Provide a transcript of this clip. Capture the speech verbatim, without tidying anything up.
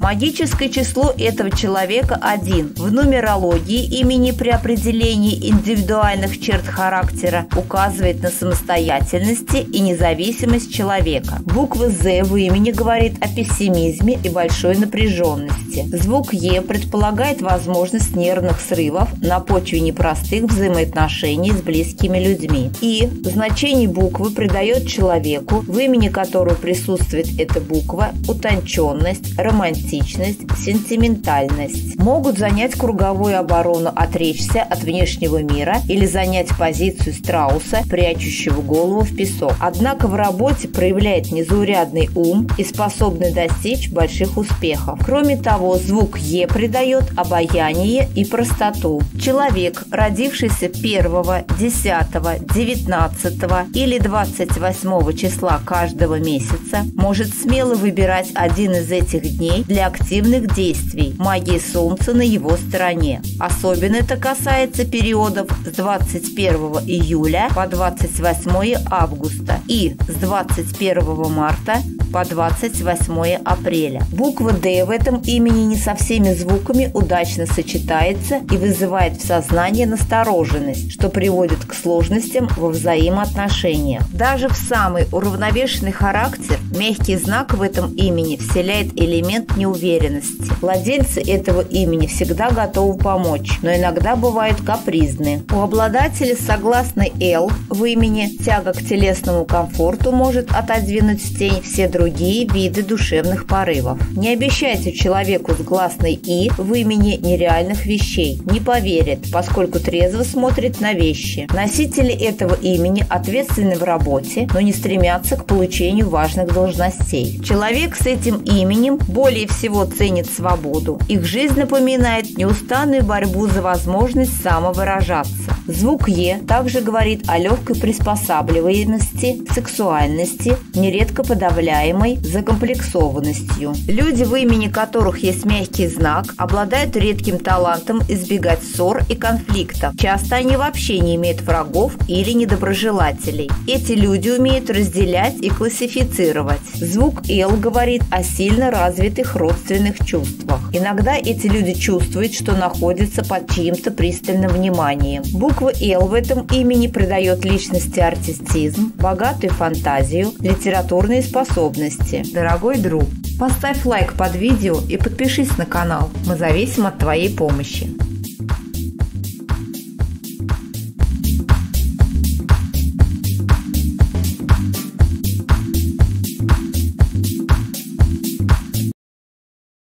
Магическое число этого человека один. В нумерологии имени при определении индивидуальных черт характера указывает на самостоятельность и независимость человека. Буква «З» в имени говорит о пессимизме и большой напряженности. Звук «Е» предполагает возможность нервных срывов на почве непростых взаимоотношений с близкими людьми. «И» значение буквы придает человеку, в имени которого присутствует эта буква, утонченность, романтичность, сентиментальность. Могут занять круговую оборону, отречься от внешнего мира или занять позицию страуса, прячущего голову в песок. Однако в работе проявляет незаурядный ум и способный достичь больших успехов. Кроме того, звук «Е» придает обаяние и простоту. Человек, родившийся первого, десятого, девятнадцатого или двадцать восьмого числа каждого месяца, может смело выбирать один из этих дней для активных действий. Магия Солнца на его стороне. Особенно это касается периодов с двадцать первого июля по двадцать восьмое августа и с двадцать первого марта по двадцать восьмое апреля. Буква «Д» в этом имени не со всеми звуками удачно сочетается и вызывает в сознании настороженность, что приводит к сложностям во взаимоотношениях. Даже в самый уравновешенный характер мягкий знак в этом имени вселяет элемент неуверенности. Владельцы этого имени всегда готовы помочь, но иногда бывают капризны. У обладателя согласной «Л» в имени тяга к телесному комфорту может отодвинуть в тень все другие виды душевных порывов. Не обещайте человеку с гласной «И» в имени нереальных вещей. Не поверит, поскольку трезво смотрит на вещи. Носители этого имени ответственны в работе, но не стремятся к получению важных должностей. Человек с этим именем более всего ценит свободу. Их жизнь напоминает неустанную борьбу за возможность самовыражаться. Звук «Е» также говорит о легкой приспосабливаемости, сексуальности, нередко подавляемой закомплексованностью. Люди, в имени которых есть мягкий знак, обладают редким талантом избегать ссор и конфликтов. Часто они вообще не имеют врагов или недоброжелателей. Эти люди умеют разделять и классифицировать. Звук «Л» говорит о сильно развитых родственных чувствах. Иногда эти люди чувствуют, что находятся под чьим-то пристальным вниманием. Буква «Л» в этом имени придает личности артистизм, богатую фантазию, литературные способности. Дорогой друг, поставь лайк под видео и подпишись на канал. Мы зависим от твоей помощи.